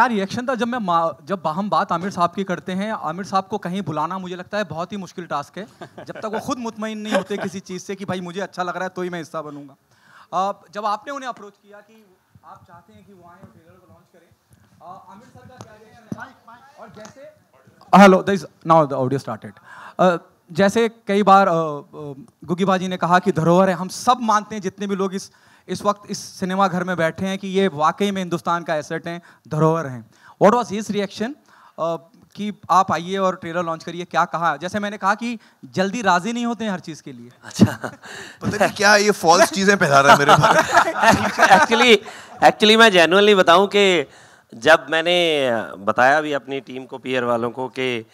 क्या रिएक्शन था जब हम बात आमिर साहब की करते हैं। आमिर साहब को कहीं बुलाना मुझे लगता है बहुत ही मुश्किल टास्क है, जब तक वो खुद मुतमईन नहीं होते किसी चीज़ से कि भाई मुझे अच्छा लग रहा है तो ही मैं हिस्सा बनूंगा। जब आपने उन्हें अप्रोच किया कि आप चाहते हैं कि वो आएँ और ट्रेलर को लॉन्च करें, आमिर सर का क्या रिएक्शन है? और जैसे hello this now the audio started, जैसे कई बार गुगी बाजी ने कहा कि धरोहर है, हम सब मानते हैं जितने भी लोग इस वक्त इस सिनेमा घर में बैठे हैं कि ये वाकई में हिंदुस्तान का एसेट हैं, धरोहर हैं। व्हाट वाज हिज रिएक्शन कि आप आइए और ट्रेलर लॉन्च करिए, क्या कहा? जैसे मैंने कहा कि जल्दी राजी नहीं होते हैं हर चीज़ के लिए। अच्छा पता नहीं क्या ये फॉल्स चीज़ें फैला रहा है मेरे पास। एक्चुअली मैं जेन्युइनली बताऊँ कि जब मैंने बताया भी अपनी टीम को, पीआर वालों को कि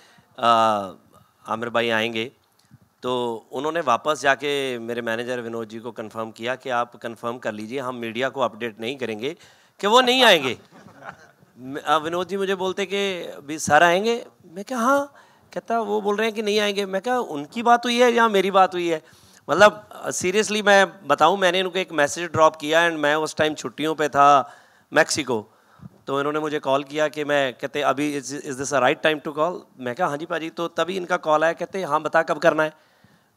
आमिर भाई आएंगे, तो उन्होंने वापस जाके मेरे मैनेजर विनोद जी को कंफर्म किया कि आप कंफर्म कर लीजिए, हम मीडिया को अपडेट नहीं करेंगे कि वो नहीं आएंगे। विनोद जी मुझे बोलते कि भी सर आएंगे, मैं क्या हाँ, कहता वो बोल रहे हैं कि नहीं आएंगे। मैं क्या उनकी बात हुई है या मेरी बात हुई है? मतलब सीरियसली मैं बताऊँ, मैंने उनको एक मैसेज ड्रॉप किया एंड मैं उस टाइम छुट्टियों पर था मैक्सिको, तो इन्होंने मुझे कॉल किया कि मैं कहते अभी is this a right time to call? मैं कहा हाँ जी पाजी। तो तभी इनका कॉल आया, कहते हाँ बता कब करना है।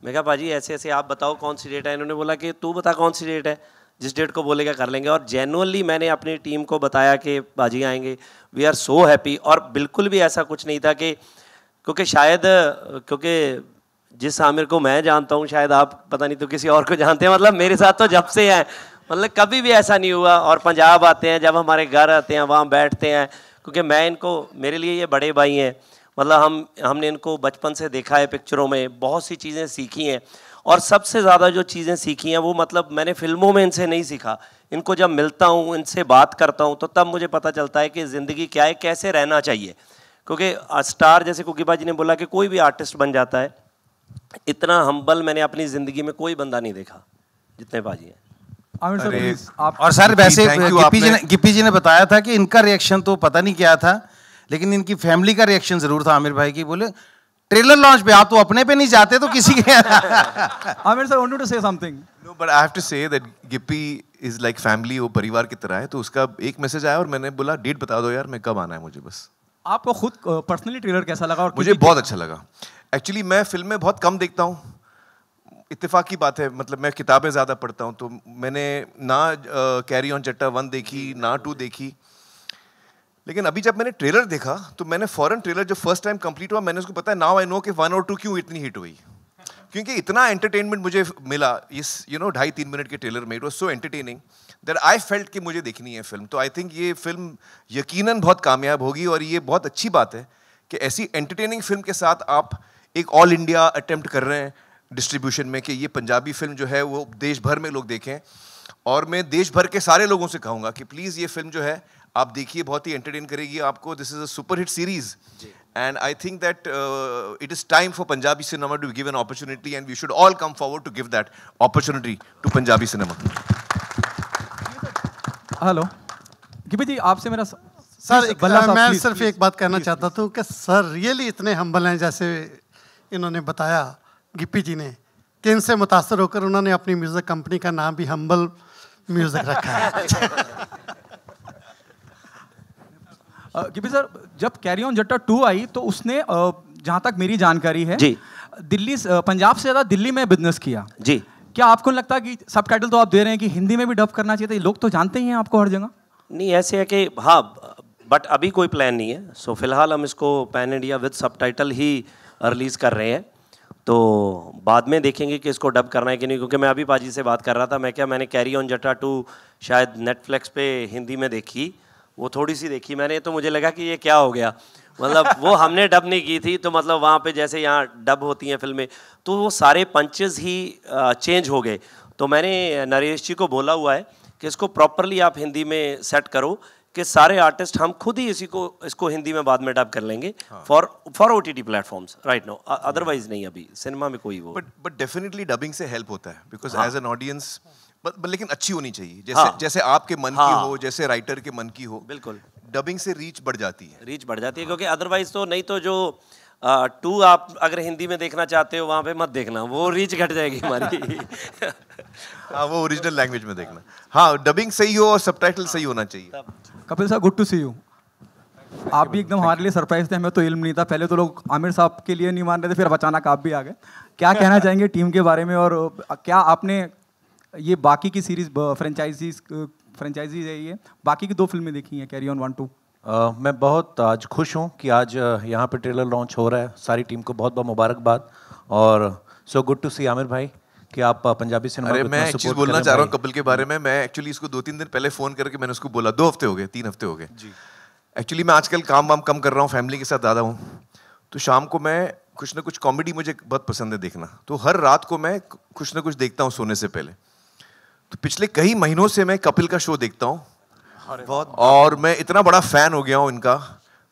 मैं कहा पाजी ऐसे ऐसे आप बताओ कौन सी डेट है। इन्होंने बोला कि तू बता कौन सी डेट है, जिस डेट को बोलेगा कर लेंगे। और जेन्युइनली मैंने अपनी टीम को बताया कि पाजी आएंगे, वी आर सो हैप्पी। और बिल्कुल भी ऐसा कुछ नहीं था कि क्योंकि शायद क्योंकि जिस आमिर को मैं जानता हूँ शायद आप पता नहीं तो किसी और को जानते हैं, मतलब मेरे साथ तो जब से हैं, मतलब कभी भी ऐसा नहीं हुआ। और पंजाब आते हैं, जब हमारे घर आते हैं वहाँ बैठते हैं, क्योंकि मैं इनको, मेरे लिए ये बड़े भाई हैं। मतलब हमने इनको बचपन से देखा है, पिक्चरों में बहुत सी चीज़ें सीखी हैं। और सबसे ज़्यादा जो चीज़ें सीखी हैं वो मतलब मैंने फिल्मों में इनसे नहीं सीखा, इनको जब मिलता हूँ, इनसे बात करता हूँ, तो तब मुझे पता चलता है कि ज़िंदगी क्या है, कैसे रहना चाहिए। क्योंकि स्टार जैसे कुकी बाजी ने बोला कि कोई भी आर्टिस्ट बन जाता है, इतना हम्बल मैंने अपनी ज़िंदगी में कोई बंदा नहीं देखा जितने बाजी हैं। और सर वैसे गिप्पी जी ने बताया था कि इनका रिएक्शन तो पता नहीं क्या था, लेकिन इनकी फैमिली का रिएक्शन जरूर था आमिर भाई की, बोले ट्रेलर लॉन्च पे आप तो अपने पे नहीं जाते तो किसी के। Aamir sir wanted to say something. No but I have to say that Gippy is like family, वो परिवार की तरह है। तो उसका एक मैसेज आया और मैंने बोला डेट बता दो यार, मैं कब आना है मुझे बस। आपको खुद पर्सनली ट्रेलर कैसा लगा? और मुझे बहुत अच्छा लगा। एक्चुअली मैं फिल्म में बहुत कम देखता हूँ, इत्तेफाक की बात है, मतलब मैं किताबें ज़्यादा पढ़ता हूँ। तो मैंने ना कैरी ऑन जट्टा 1 देखी ना 2 देखी, लेकिन अभी जब मैंने ट्रेलर देखा तो मैंने फ़ौरन ट्रेलर जो फर्स्ट टाइम कंप्लीट हुआ, मैंने उसको पता है नाउ आई नो कि 1 और 2 क्यों इतनी हिट हुई, क्योंकि इतना एंटरटेनमेंट मुझे मिला इस यू नो 2.5-3 मिनट के ट्रेलर में। It was so entertaining that I felt कि मुझे देखनी है फिल्म। तो आई थिंक ये फिल्म यकीनन बहुत कामयाब होगी, और ये बहुत अच्छी बात है कि ऐसी एंटरटेनिंग फिल्म के साथ आप एक ऑल इंडिया अटैम्प्ट कर रहे हैं डिस्ट्रीब्यूशन में, कि ये पंजाबी फिल्म जो है वो देश भर में लोग देखें। और मैं देश भर के सारे लोगों से कहूँगा कि प्लीज़ ये फिल्म जो है आप देखिए, बहुत ही एंटरटेन करेगी आपको। This is a super hit series and I think that it is time for Punjabi cinema to give an opportunity and we should all come forward to give that opportunity to Punjabi cinema. Hello Gippy ji, आपसे मेरा sir मैं सिर्फ एक बात कहना चाहता था कि सर रियली इतने हम्बल हैं जैसे इन्होंने बताया गिप्पी जी ने, कि इनसे मुतासर होकर उन्होंने अपनी म्यूज़िक कंपनी का नाम भी हम्बल म्यूज़िक रखा है। गिप्पी सर, जब कैरी ऑन जट्टा 2 आई तो उसने जहाँ तक मेरी जानकारी है जी, दिल्ली पंजाब से ज़्यादा दिल्ली में बिजनेस किया जी। क्या आपको लगता है कि सबटाइटल तो आप दे रहे हैं कि हिंदी में भी डब करना चाहिए था? लोग तो जानते ही हैं आपको हर जगह। नहीं ऐसे है कि हाँ, बट अभी कोई प्लान नहीं है। सो फिलहाल हम इसको पैन इंडिया विद सबटाइटल ही रिलीज़ कर रहे हैं, तो बाद में देखेंगे कि इसको डब करना है कि नहीं। क्योंकि मैं अभी पाजी से बात कर रहा था, मैं क्या मैंने कैरी ऑन जट्टा 2 शायद नेटफ्लिक्स पे हिंदी में देखी, वो थोड़ी सी देखी मैंने, तो मुझे लगा कि ये क्या हो गया, मतलब वो हमने डब नहीं की थी। तो मतलब वहाँ पे जैसे यहाँ डब होती हैं फिल्में, तो वो सारे पंचेस ही चेंज हो गए। तो मैंने नरेश जी को बोला हुआ है कि इसको प्रॉपरली आप हिंदी में सेट करो, कि सारे आर्टिस्ट हम खुद ही इसको हिंदी में बाद में डब कर लेंगे for OTT platforms right now. Otherwise नहीं, अभी सिनेमा में कोई वो। बट डेफिनेटली डबिंग से हेल्प होता है, बिकॉज एज एन ऑडियंस, लेकिन अच्छी होनी चाहिए, जैसे जैसे आपके मन की हो, जैसे राइटर के मन की हो। बिल्कुल, डबिंग से रीच बढ़ जाती है, क्योंकि अदरवाइज तो नहीं, तो जो 2 आप अगर हिंदी में देखना चाहते हो वहाँ पे मत देखना, वो रीच घट जाएगी हमारी। हाँ, वो ओरिजिनल लैंग्वेज में देखना। हाँ, डबिंग सही हो और सबटाइटल सही होना चाहिए। Kapil sir, good to see you. आप भी एकदम हमारे लिए सरप्राइज थे, हमें तो इल्म नहीं था। पहले तो लोग आमिर साहब के लिए नहीं मान रहे थे, फिर अचानक आप भी आ गए। क्या कहना चाहेंगे टीम के बारे में, और क्या आपने ये बाकी की सीरीज फ्रेंचाइजीज है, ये बाकी की 2 फिल्में देखी हैं, कैरी ऑन 1-2? मैं बहुत आज खुश हूँ कि आज यहाँ पे ट्रेलर लॉन्च हो रहा है। सारी टीम को बहुत बहुत मुबारकबाद, और so good to see Aamir भाई कि आप पंजाबी सिनेमा को इतना सपोर्ट कर रहे हैं। मैं बोलना चाह रहा हूँ कपिल के बारे में। मैं एक्चुअली इसको 2-3 दिन पहले फ़ोन करके मैंने उसको बोला, 2 हफ्ते हो गए, 3 हफ्ते हो गए एक्चुअली। मैं आजकल काम वाम कम कर रहा हूँ, फैमिली के साथ ज़्यादा हूँ, तो शाम को मैं कुछ ना कुछ कॉमेडी, मुझे बहुत पसंद है देखना, तो हर रात को मैं कुछ ना कुछ देखता हूँ सोने से पहले। तो पिछले कई महीनों से मैं कपिल का शो देखता हूँ बहुत, और मैं इतना बड़ा फ़ैन हो गया हूँ इनका।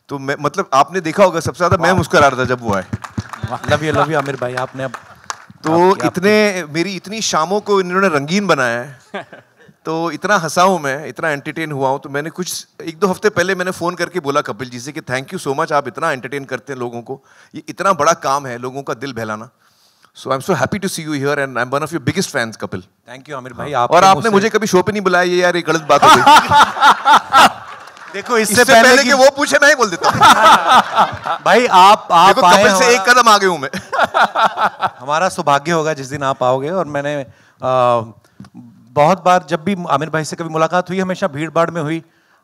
तो मैं मतलब आपने देखा होगा सबसे ज़्यादा मैं मुस्कुरा रहा था जब वो आए। लव यू आमिर भाई, आपने अब तो मेरी इतनी शामों को इन्होंने रंगीन बनाया है। तो इतना हंसा हूँ मैं, इतना एंटरटेन हुआ हूँ। तो मैंने कुछ 1-2 हफ्ते पहले मैंने फ़ोन करके बोला कपिल जी से कि थैंक यू सो मच, आप इतना एंटरटेन करते हैं लोगों को, ये इतना बड़ा काम है लोगों का दिल बहलाना। So I'm so happy to see you here and I'm one of your biggest fans Kapil. Thank you Aamir भाई। और आपने मुझे कभी शो पे नहीं बुलाया, ये यार एक गलत बात हो गई। देखो इससे पहले कि वो पूछे मैं ही बोल देता हूँ। भाई आप देखो कपिल से एक कदम आगे हूँ मैं। हमारा सौभाग्य होगा जिस दिन आप आओगे। और मैंने बहुत बार जब भी आमिर भाई से कभी मुलाकात हुई, हमेशा भीड़ भाड़ में हुई,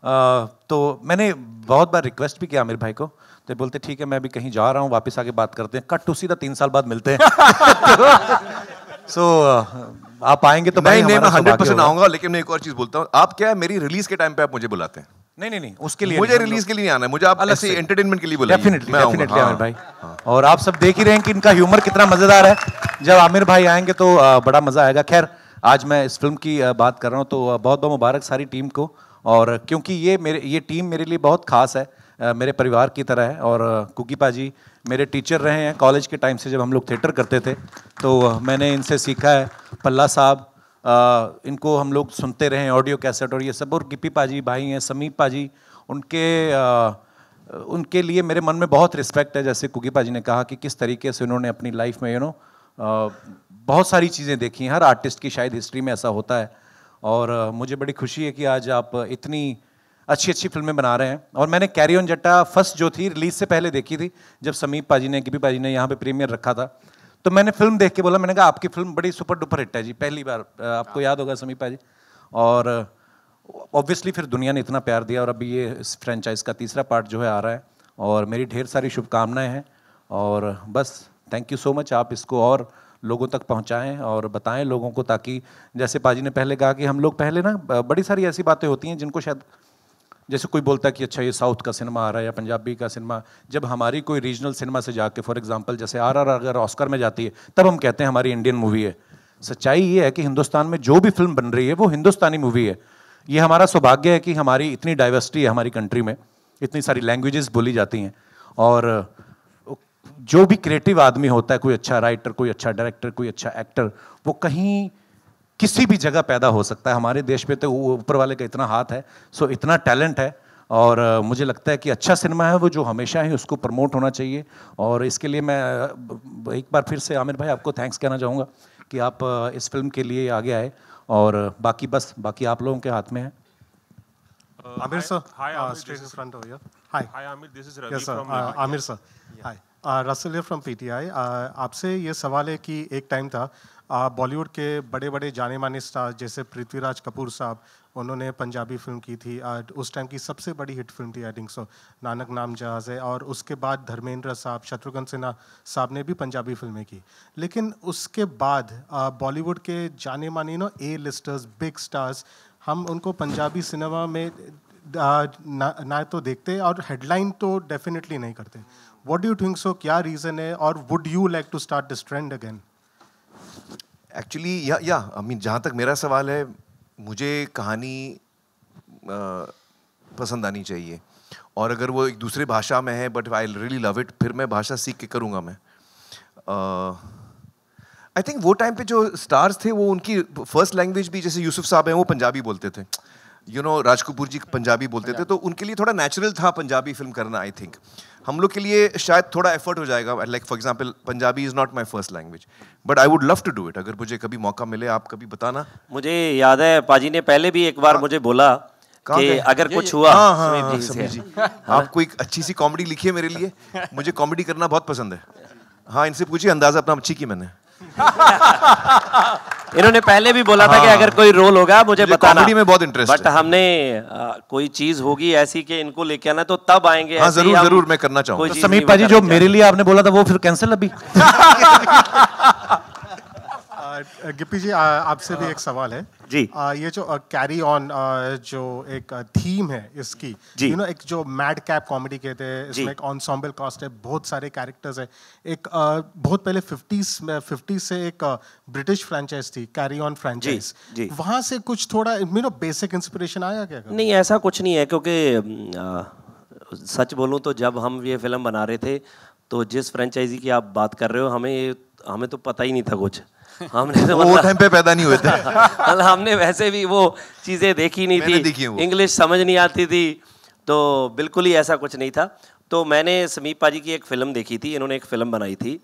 तो मैंने बहुत बार रिक्वेस्ट भी किया आमिर भाई को, तो बोलते ठीक है मैं भी कहीं जा रहा हूँ, वापस आके बात करते हैं। कट टू सीधा 3 साल बाद मिलते हैं। सो आप आएंगे तो नहीं, मैं 100% आऊँगा। लेकिन मैं एक और चीज़ बोलता हूँ, आप क्या है मेरी रिलीज के टाइम पे आप मुझे बुलाते हैं। नहीं उसके लिए मुझे रिलीज के लिए आना है, मुझे आप अलग से एंटरटेनमेंट के लिए बुलाइए। डेफिनेटली आमिर भाई। और आप सब देख ही रहे हैं कि इनका ह्यूमर कितना मज़ेदार है। जब आमिर भाई आएंगे तो बड़ा मज़ा आएगा। खैर आज मैं इस फिल्म की बात कर रहा हूँ, तो बहुत बहुत मुबारक सारी टीम को। और क्योंकि ये टीम मेरे लिए बहुत खास है, मेरे परिवार की तरह है। और कुकी पाजी मेरे टीचर रहे हैं कॉलेज के टाइम से, जब हम लोग थिएटर करते थे तो मैंने इनसे सीखा है। पल्ला साहब, इनको हम लोग सुनते रहे हैं ऑडियो कैसेट और ये सब। और गिप्पी पाजी भाई हैं, समीप पाजी, उनके लिए मेरे मन में बहुत रिस्पेक्ट है। जैसे कुकी पाजी ने कहा कि किस तरीके से उन्होंने अपनी लाइफ में बहुत सारी चीज़ें देखी हैं। हर आर्टिस्ट की शायद हिस्ट्री में ऐसा होता है। और मुझे बड़ी खुशी है कि आज आप इतनी अच्छी फिल्में बना रहे हैं। और मैंने कैरी ऑन जट्टा फर्स्ट जो थी रिलीज़ से पहले देखी थी, जब समीप पाजी ने गिप्पी पाजी ने यहाँ पे प्रीमियर रखा था, तो मैंने फिल्म देख के बोला, मैंने कहा आपकी फिल्म बड़ी सुपर डुपर हिट है जी, पहली बार आपको याद होगा समीप पाजी। और ऑब्वियसली फिर दुनिया ने इतना प्यार दिया, और अभी ये इस फ्रेंचाइज का 3रा पार्ट जो है आ रहा है। और मेरी ढेर सारी शुभकामनाएँ हैं, और बस थैंक यू सो मच। आप इसको और लोगों तक पहुंचाएं और बताएं लोगों को, ताकि जैसे पाजी ने पहले कहा कि हम लोग पहले ना बड़ी सारी ऐसी बातें होती हैं जिनको शायद, जैसे कोई बोलता है कि अच्छा ये साउथ का सिनेमा आ रहा है या पंजाबी का सिनेमा, जब हमारी कोई रीजनल सिनेमा से जाके फॉर एग्जांपल जैसे RRR अगर ऑस्कर में जाती है, तब हम कहते हैं हमारी इंडियन मूवी है। सच्चाई ये है कि हिंदुस्तान में जो भी फिल्म बन रही है वो हिंदुस्तानी मूवी है। ये हमारा सौभाग्य है कि हमारी इतनी डाइवर्सिटी है हमारी कंट्री में, इतनी सारी लैंग्वेजेस बोली जाती हैं। और जो भी क्रिएटिव आदमी होता है, कोई अच्छा राइटर, कोई अच्छा डायरेक्टर, कोई अच्छा एक्टर, वो कहीं किसी भी जगह पैदा हो सकता है। हमारे देश पे तो ऊपर वाले का इतना हाथ है, सो इतना टैलेंट है। और मुझे लगता है कि अच्छा सिनेमा है वो, जो हमेशा ही उसको प्रमोट होना चाहिए। और इसके लिए मैं एक बार फिर से आमिर भाई आपको थैंक्स कहना चाहूँगा कि आप इस फिल्म के लिए आगे आए। और बाकी आप लोगों के हाथ में है। Aamir sir hi, Aamir this is Ravi from Aamir sir hi, Russell from PTI। आपसे ये सवाल है कि एक टाइम था बॉलीवुड के बड़े बड़े जाने माने स्टार जैसे पृथ्वीराज कपूर साहब, उन्होंने पंजाबी फिल्म की थी, उस टाइम की सबसे बड़ी हिट फिल्म थी आई थिंक सो, नानक नाम जहाज है। और उसके बाद धर्मेंद्र साहब, शत्रुघ्न सिन्हा साहब ने भी पंजाबी फिल्में की। लेकिन उसके बाद बॉलीवुड के जाने माने ए लिस्टर्स, बिग स्टार्स, हम उनको पंजाबी सिनेमा में ना तो देखते और हेडलाइन तो डेफिनेटली नहीं करते। What do you think so? क्या रीज़न है, और would you like to start this trend again? Actually, yeah. I mean, जहाँ तक मेरा सवाल है, मुझे कहानी पसंद आनी चाहिए। और अगर वो एक दूसरी भाषा में है, but I really love it, फिर मैं भाषा सीख के करूँगा मैं। I think वो टाइम पे जो stars थे, वो उनकी first language भी, जैसे यूसुफ साहब हैं वो पंजाबी बोलते थे। राज कपूर जी पंजाबी बोलते थे, तो उनके लिए थोड़ा नेचुरल था पंजाबी फिल्म करना। आई थिंक हम लोग के लिए शायद थोड़ा एफर्ट हो जाएगा। Like for example Punjabi is not my first language, but I would love to do it. अगर मुझे कभी मौका मिले, आप कभी बताना। मुझे याद है पाजी ने पहले भी एक बार मुझे बोला कि अगर कुछ हुआ आप कोई अच्छी सी कॉमेडी लिखिए मेरे लिए, मुझे कॉमेडी करना बहुत पसंद है। हाँ, इनसे पूछिए, अंदाजा अपना अच्छी की मैंने। इन्होंने पहले भी बोला था कि अगर कोई रोल होगा मुझे बताना, कॉमेडी में बहुत इंटरेस्ट है। बट हमने कोई चीज होगी ऐसी कि इनको लेके आना, तो तब आएंगे। हाँ, जरूर जरूर मैं करना चाहूँ। तो समीप भाजी, जो मेरे लिए आपने बोला था वो फिर कैंसिल अभी? गिप्पी जी, आपसे भी एक सवाल है जी। ये जो कैरी ऑन जो एक थीम है इसकी, यू नो, एक जो मैड कैप कॉमेडी कहते हैं, इसमें एक ऑनसॉम्बल कास्ट है, बहुत सारे कैरेक्टर्स है। एक बहुत पहले 50 से एक ब्रिटिश फ्रेंचाइज थी, कैरी ऑन फ्रेंचाइज, वहाँ से कुछ थोड़ा बेसिक इंस्पिरेशन आया क्या? नहीं, ऐसा कुछ नहीं है, क्योंकि सच बोलूँ तो जब हम ये फिल्म बना रहे थे तो जिस फ्रेंचाइजी की आप बात कर रहे हो, हमें तो पता ही नहीं था कुछ। हमने तो वो टाइम पे पैदा नहीं हुए थे। हमने वैसे भी वो चीज़ें देखी नहीं थी, इंग्लिश समझ नहीं आती थी, तो बिल्कुल ही ऐसा कुछ नहीं था। तो मैंने समीप पाजी की एक फ़िल्म देखी थी, इन्होंने एक फ़िल्म बनाई थी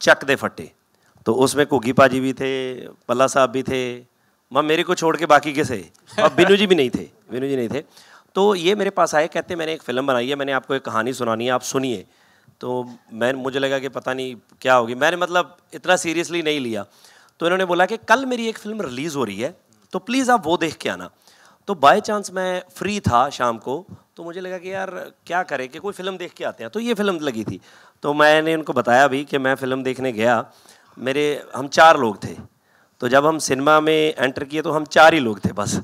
चक दे फट्टे, तो उसमें कुगी पाजी भी थे, पल्ला साहब भी थे, मां मेरे को छोड़ के बाकी के थे, और बिनू जी भी नहीं थे, बिनू जी नहीं थे। तो ये मेरे पास आए, कहते मैंने एक फ़िल्म बनाई है, मैंने आपको एक कहानी सुनानी है, आप सुनिए। तो मुझे लगा कि पता नहीं क्या होगी, मैंने इतना सीरियसली नहीं लिया। तो इन्होंने बोला कि कल मेरी एक फ़िल्म रिलीज़ हो रही है, तो प्लीज़ आप वो देख के आना। तो बाय चांस मैं फ्री था शाम को, तो मुझे लगा कि यार क्या करें कि कोई फ़िल्म देख के आते हैं, तो ये फ़िल्म लगी थी। तो मैंने उनको बताया भी कि मैं फ़िल्म देखने गया, हम 4 लोग थे। तो जब हम सिनेमा में एंटर किए तो हम 4 ही लोग थे बस।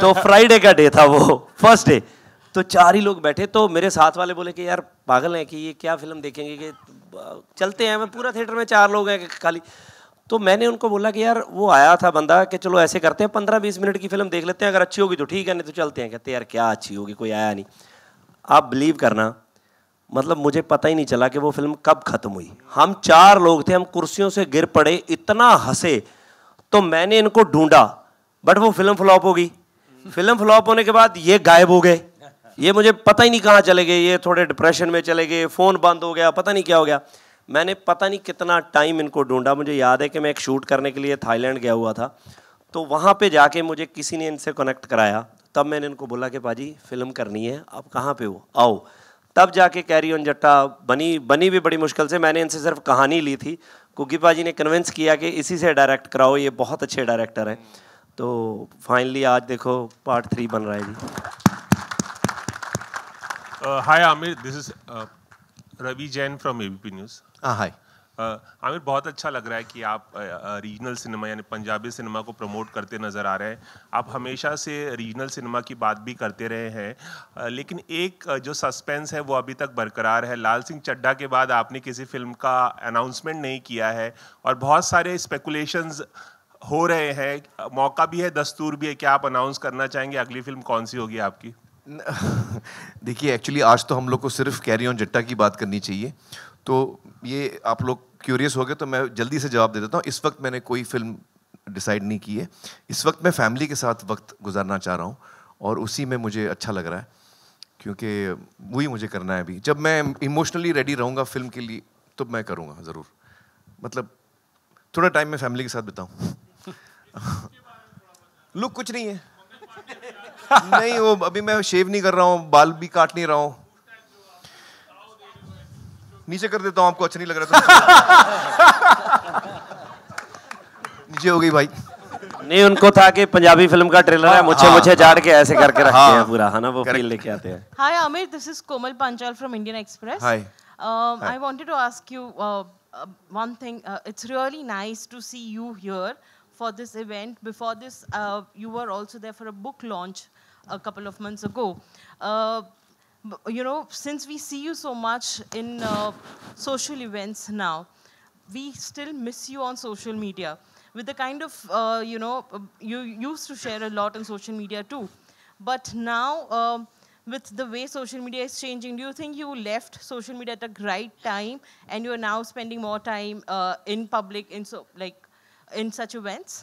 तो फ्राइडे का डे था वो, फर्स्ट डे, तो 4 ही लोग बैठे। तो मेरे साथ वाले बोले कि यार पागल हैं कि ये क्या फिल्म देखेंगे, कि चलते हैं, मैं पूरा थिएटर में 4 लोग हैं खाली। तो मैंने उनको बोला कि यार वो आया था बंदा कि चलो ऐसे करते हैं 15-20 मिनट की फिल्म देख लेते हैं, अगर अच्छी होगी तो ठीक है, नहीं तो चलते हैं। कहते यार क्या अच्छी होगी, कोई आया नहीं। आप बिलीव करना, मुझे पता ही नहीं चला कि वो फिल्म कब ख़त्म हुई। हम 4 लोग थे, हम कुर्सियों से गिर पड़े, इतना हंसे। तो मैंने इनको ढूंढा, बट वो फिल्म फ्लॉप हो गई। फिल्म फ्लॉप होने के बाद ये गायब हो गए, ये मुझे पता ही नहीं कहाँ चले गए, ये थोड़े डिप्रेशन में चले गए, फ़ोन बंद हो गया, पता नहीं क्या हो गया। मैंने पता नहीं कितना टाइम इनको ढूंढा। मुझे याद है कि मैं एक शूट करने के लिए थाईलैंड गया हुआ था, तो वहाँ पे जाके मुझे किसी ने इनसे कनेक्ट कराया। तब मैंने इनको बोला कि पाजी फ़िल्म करनी है, आप कहाँ पे हो, आओ। तब जाके कैरी ऑन जट्टा बनी, बनी भी बड़ी मुश्किल से। मैंने इनसे सिर्फ कहानी ली थी, कुकी पाजी ने कन्विंस किया कि इसी से डायरेक्ट कराओ, ये बहुत अच्छे डायरेक्टर हैं। तो फाइनली आज देखो पार्ट 3 बन रहा है जी। Hi Aamir, this is Ravi Jain from ABP News. Hi. Aamir, बहुत अच्छा लग रहा है कि आप रीजनल सिनेमा यानी पंजाबी सिनेमा को प्रमोट करते नज़र आ रहे हैं। आप हमेशा से रीजनल सिनेमा की बात भी करते रहे हैं, लेकिन एक जो सस्पेंस है वो अभी तक बरकरार है। लाल सिंह चड्ढा के बाद आपने किसी फिल्म का अनाउंसमेंट नहीं किया है, और बहुत सारे स्पेकुलेशंस हो रहे हैं, मौका भी है दस्तूर भी है। क्या आप अनाउंस करना चाहेंगे अगली फिल्म कौन सी होगी आपकी? देखिए, एक्चुअली आज तो हम लोग को सिर्फ कैरी ऑन जट्टा की बात करनी चाहिए, तो ये आप लोग क्यूरियस हो गए तो मैं जल्दी से जवाब दे देता हूँ। इस वक्त मैंने कोई फिल्म डिसाइड नहीं की है। इस वक्त मैं फैमिली के साथ वक्त गुजारना चाह रहा हूँ, और उसी में मुझे अच्छा लग रहा है, क्योंकि वही मुझे करना है। अभी जब मैं इमोशनली रेडी रहूँगा फिल्म के लिए तो मैं करूँगा ज़रूर, थोड़ा टाइम मैं फैमिली के साथ बिताऊँ। लुक कुछ नहीं है। नहीं, वो अभी मैं शेव नहीं कर रहा हूँ, बाल भी काट नहीं रहा हूँ, नीचे कर देता हूँ, आपको अच्छा नहीं लग रहा था। नीचे हो गई भाई। नहीं, उनको था कि पंजाबी फिल्म का ट्रेलर है, मुझे मुझे झाड़ के ऐसे करके रखते हैं पूरा, है ना, वो फील लेके आते हैं। Hi Aamir, this is Komal Panchal from Indian Express. Hi, I wanted to ask you one thing. It's really nice to see you here for this event. Before this, you were also there for a book launch a couple of months ago. You know, since we see you so much in social events now, we still miss you on social media. With the kind of, you know, you used to share a lot on social media too. But now, with the way social media is changing, do you think you left social media at the right time and you are now spending more time in public, in so like in such events?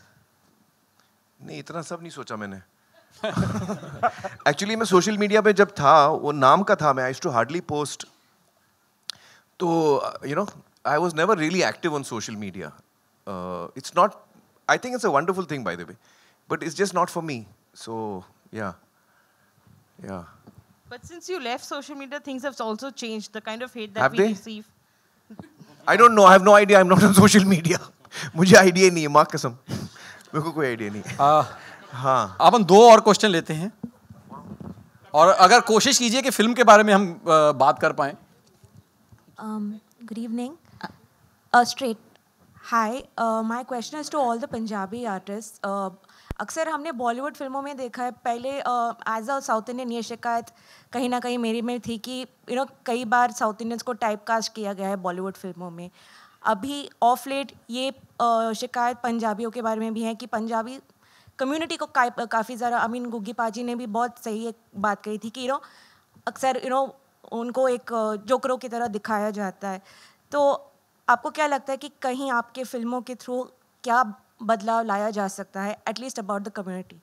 नहीं, इतना सब नहीं सोचा मैंने। Actually, मैं social media पे जब था, वो नाम का था, मैं I used to hardly post. तो you know, I was never really active on social media. It's not. I think it's a wonderful thing, by the way, but it's just not for me. So yeah. Yeah. But since you left social media, things have also changed. The kind of hate that we receive. I don't know. I have no idea. I'm not on social media. मुझे idea नहीं है माँ कसम. मेरे को कोई idea नहीं है. हाँ. अपन दो और question लेते हैं. और अगर कोशिश कीजिए कि फिल्म के बारे में हम बात कर पाएं. Good evening. Straight. Hi. My question is to all the Punjabi artists. अक्सर हमने बॉलीवुड फिल्मों में देखा है पहले एज अ साउथ इंडियन ये शिकायत कहीं ना कहीं मेरी में थी कि यू नो कई बार साउथ इंडियंस को टाइपकास्ट किया गया है बॉलीवुड फिल्मों में. अभी ऑफ लेट ये शिकायत पंजाबियों के बारे में भी है कि पंजाबी कम्युनिटी को काफ़ी ज़रा आई मीन गुग्गी पाजी ने भी बहुत सही एक बात कही थी कि यू नो अक्सर यू नो उनको एक जोकरों की तरह दिखाया जाता है. तो आपको क्या लगता है कि कहीं आपके फिल्मों के थ्रू क्या बदलाव लाया जा सकता है एटलीस्ट अबाउट द कम्युनिटी?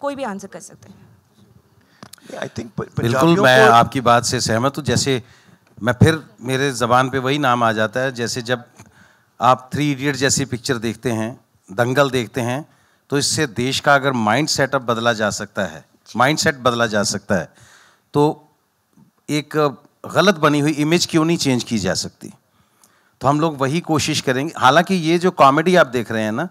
कोई भी आंसर कर सकते हैं. आई थिंक बिल्कुल मैं आपकी बात से सहमत हूँ. जैसे मैं फिर मेरे ज़बान पे वही नाम आ जाता है जैसे जब आप थ्री इडियट जैसी पिक्चर देखते हैं, दंगल देखते हैं, तो इससे देश का अगर माइंड सेटअप बदला जा सकता है, माइंड सेट बदला जा सकता है, तो एक गलत बनी हुई इमेज क्यों नहीं चेंज की जा सकती? तो हम लोग वही कोशिश करेंगे. हालांकि ये जो कॉमेडी आप देख रहे हैं ना,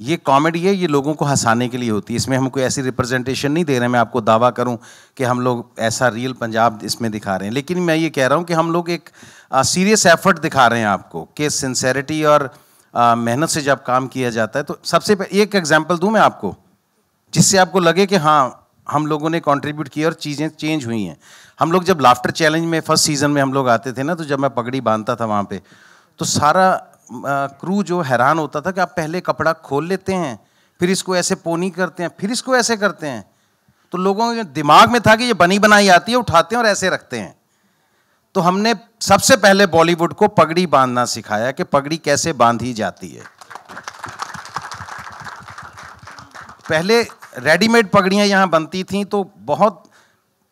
ये कॉमेडी है, ये लोगों को हंसाने के लिए होती है. इसमें हम कोई ऐसी रिप्रेजेंटेशन नहीं दे रहे हैं, मैं आपको दावा करूं कि हम लोग ऐसा रियल पंजाब इसमें दिखा रहे हैं. लेकिन मैं ये कह रहा हूं कि हम लोग एक सीरियस एफर्ट दिखा रहे हैं आपको कि सिंसेरिटी और मेहनत से जब काम किया जाता है. तो सबसे एक एग्जाम्पल दूँ मैं आपको जिससे आपको लगे कि हाँ हम लोगों ने कंट्रीब्यूट किया और चीज़ें चेंज हुई हैं. हम लोग जब लाफ्टर चैलेंज में फर्स्ट सीजन में हम लोग आते थे ना, तो जब मैं पगड़ी बांधता था वहाँ पे, तो सारा क्रू जो हैरान होता था कि आप पहले कपड़ा खोल लेते हैं, फिर इसको ऐसे पोनी करते हैं, फिर इसको ऐसे करते हैं. तो लोगों के दिमाग में था कि ये बनी बनाई आती है, उठाते हैं और ऐसे रखते हैं. तो हमने सबसे पहले बॉलीवुड को पगड़ी बांधना सिखाया कि पगड़ी कैसे बांधी जाती है. पहले रेडीमेड पगड़ियाँ यहाँ बनती थीं तो बहुत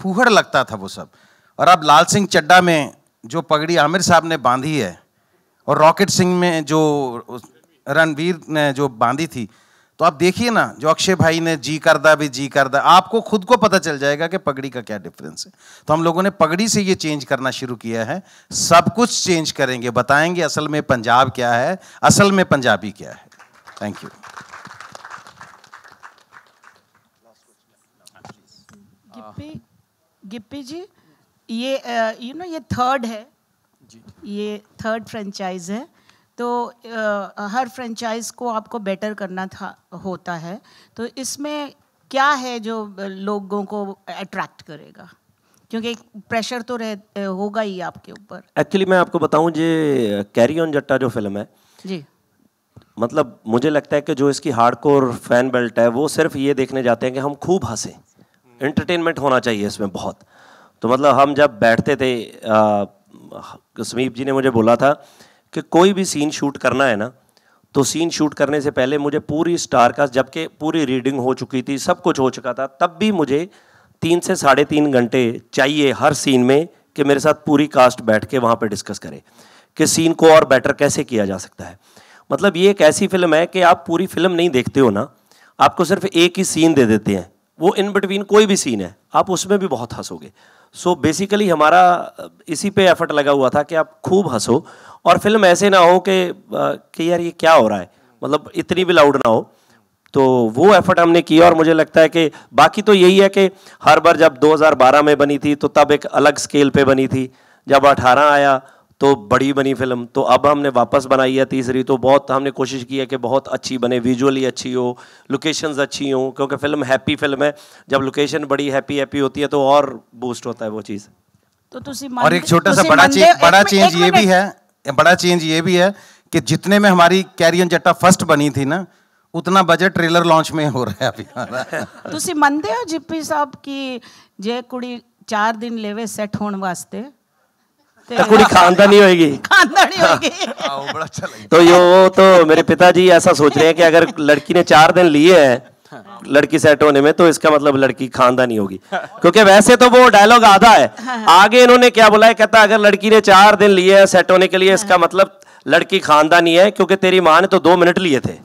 फूहड़ लगता था वो सब. और अब लाल सिंह चड्ढा में जो पगड़ी आमिर साहब ने बांधी है और रॉकेट सिंह में जो रणवीर ने जो बांधी थी, तो आप देखिए ना जो अक्षय भाई ने जी करदा, आपको खुद को पता चल जाएगा कि पगड़ी का क्या डिफरेंस है. तो हम लोगों ने पगड़ी से ये चेंज करना शुरू किया है. सब कुछ चेंज करेंगे, बताएंगे असल में पंजाब क्या है, असल में पंजाबी क्या है. Thank you. गिप्पी जी, ये यू नो ये थर्ड है जी. ये थर्ड फ्रेंचाइज है. तो हर फ्रेंचाइज को आपको बेटर करना होता है. तो इसमें क्या है जो लोगों को अट्रैक्ट करेगा, क्योंकि प्रेशर तो होगा ही आपके ऊपर. एक्चुअली मैं आपको बताऊं, ये कैरी ऑन जट्टा जो फिल्म है जी, मतलब मुझे लगता है कि जो इसकी हार्डकोर फैन बेल्ट है वो सिर्फ ये देखने जाते हैं कि हम खूब हंसें, एंटरटेनमेंट होना चाहिए इसमें बहुत. तो मतलब हम जब बैठते थे, समीप जी ने मुझे बोला था कि कोई भी सीन शूट करना है ना, तो सीन शूट करने से पहले मुझे पूरी स्टार कास्ट, जबकि पूरी रीडिंग हो चुकी थी, सब कुछ हो चुका था, तब भी मुझे 3 से 3.5 घंटे चाहिए हर सीन में कि मेरे साथ पूरी कास्ट बैठ के वहाँ पर डिस्कस करे कि सीन को और बेटर कैसे किया जा सकता है. मतलब ये एक ऐसी फिल्म है कि आप पूरी फिल्म नहीं देखते हो ना, आपको सिर्फ एक ही सीन दे देते हैं, वो इन बिटवीन कोई भी सीन है, आप उसमें भी बहुत हंसोगे. सो बेसिकली हमारा इसी पे एफर्ट लगा हुआ था कि आप खूब हंसो और फिल्म ऐसे ना हो कि यार ये क्या हो रहा है, मतलब इतनी भी लाउड ना हो. तो वो एफर्ट हमने किया और मुझे लगता है कि बाकी तो यही है कि हर बार जब 2012 में बनी थी तो तब एक अलग स्केल पे बनी थी, जब 18 आया तो बड़ी बनी फिल्म, तो अब हमने वापस बनाई है तीसरी, तो बहुत हमने कोशिश की है कि बहुत अच्छी बने, विजुअली अच्छी हो, लोकेशंस अच्छी हों, क्योंकि फिल्म हैप्पी फिल्म है, जब लोकेशन बड़ी हैप्पी होती है तो और बूस्ट होता है वो चीज़. तो और एक छोटा सा बड़ा चेंज ये भी है कि जितने में हमारी कैरी ऑन जट्टा फर्स्ट बनी थी ना, उतना बजट ट्रेलर लॉन्च में हो रहा है अभी. तुसी मंदे हो जिप्पी साहब की जे कुड़ी 4 दिन लेवे सेट होने वास्ते खानदानी होगी. तो यो तो मेरे पिताजी ऐसा सोच रहे हैं कि अगर लड़की ने 4 दिन लिए हैं लड़की सेट होने में, तो इसका मतलब लड़की खानदानी होगी, क्योंकि वैसे तो वो डायलॉग आधा है. आगे इन्होंने क्या बोला है, कहता अगर लड़की ने 4 दिन लिए हैं सेट होने के लिए, इसका मतलब लड़की खानदानी है, क्योंकि तेरी माँ ने तो 2 मिनट लिए थे.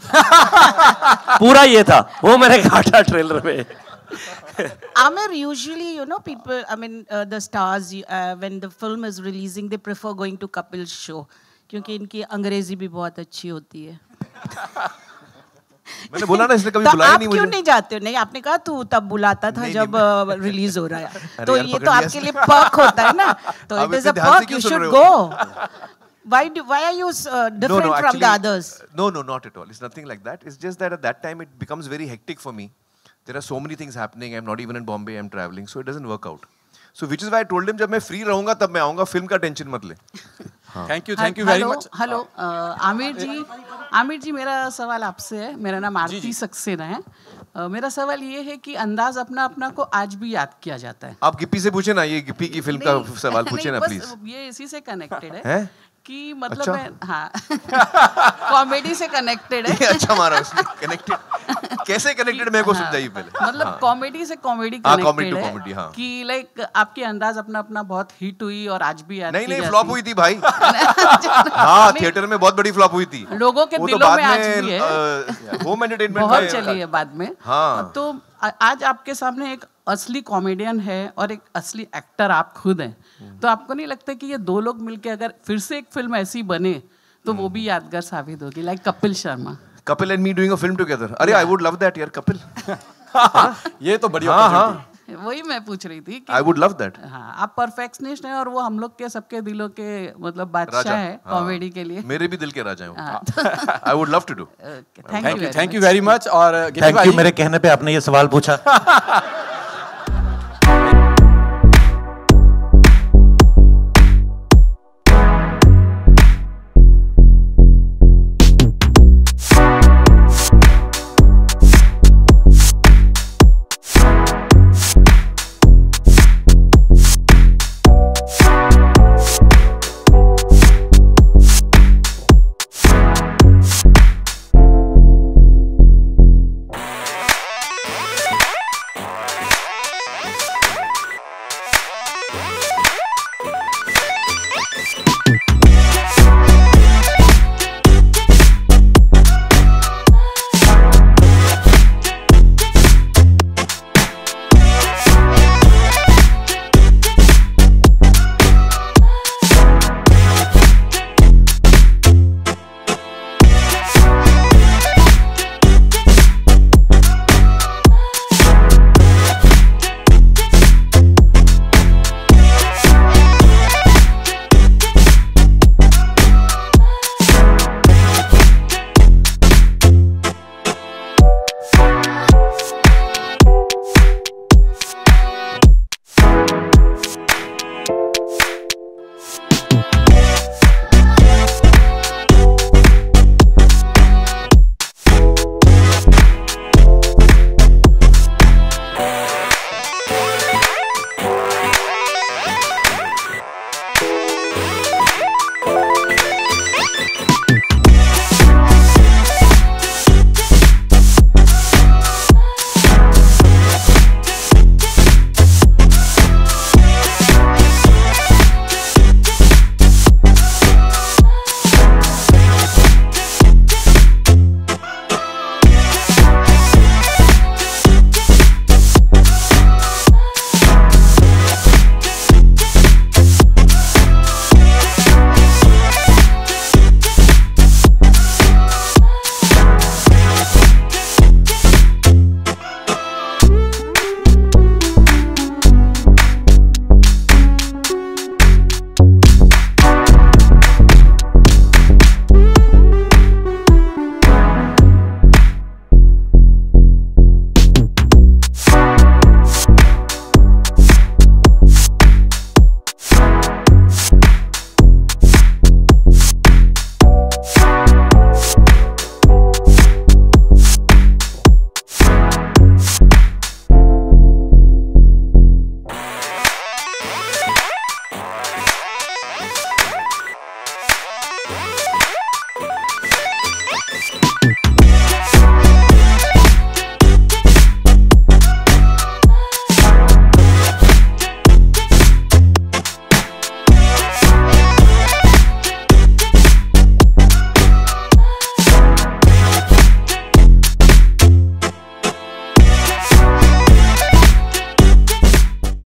पूरा ये था, वो मैंने काटा ट्रेलर में. Aamir, usually, you know, people, I mean, the stars, when the film is releasing, they prefer going to Kapil's show. क्योंकि इनकी अंग्रेजी भी बहुत अच्छी होती है. मैंने बोला ना, इसने कभी बुलाया नहीं मुझे. क्यों नहीं जाते हो? नहीं, आपने कहा तू तब बुलाता था जब रिलीज हो रहा है. तो ये तो आपके लिए पर्क होता है ना, तो it is a perk, you should go. Why are you different from the others? No, not at all. It's nothing like that. It's just that at that time it becomes very hectic for me. There are so many things happening. I'm not even in Bombay. I'm traveling, so it doesn't work out. So which is why I told him, जब मैं free रहूँगा तब मैं आऊँगा. Film का tension मत ले. Thank you very much. Hello, Aamir ji, मेरा सवाल आपसे है. मेरा नाम आरती सक्सेना है. मेरा सवाल ये है कि अंदाज अपना अपना को आज भी याद किया जाता है. आप गिप्पी से पूछे ना, ये गिप्पी की film का सवाल पूछे ना please. ये इसी से connected है. कि मतलब मैं, हाँ, कॉमेडी से कनेक्टेड है. अच्छा मारा उसने. कनेक्टेड कैसे कनेक्टेड मेरे को समझाइए पहले. मतलब कॉमेडी से कॉमेडी कनेक्टेड है कि लाइक आपके अंदाज अपना अपना बहुत हिट हुई और आज भी आती है. नहीं, फ्लॉप हुई थी भाई. हाँ, थिएटर में बहुत बड़ी फ्लॉप हुई थी. लोगों के दिलों में आज भी है. होम एंटरटेनमेंट बहुत चली है बाद में. तो आज आपके सामने एक असली कॉमेडियन है और एक असली एक्टर आप खुद हैं, तो आपको नहीं लगता कि ये दो लोग मिलके अगर फिर से एक फिल्म ऐसी बने तो वो भी यादगार साबित होगी? Like Kapil Sharma, Kapil and me doing a film together. अरे आई वुड लव दैट यार. कपिल, ये तो बढ़िया. वही मैं पूछ रही थी. I would love that. हाँ, आप परफेक्शनिस्ट हैं और वो हम लोग के सबके दिलों के मतलब बादशाह है कॉमेडी के लिए. मेरे भी दिल के राजा हैं. I would love to do. Thank you very much. और थैंक यू मेरे कहने पे आपने ये सवाल पूछा.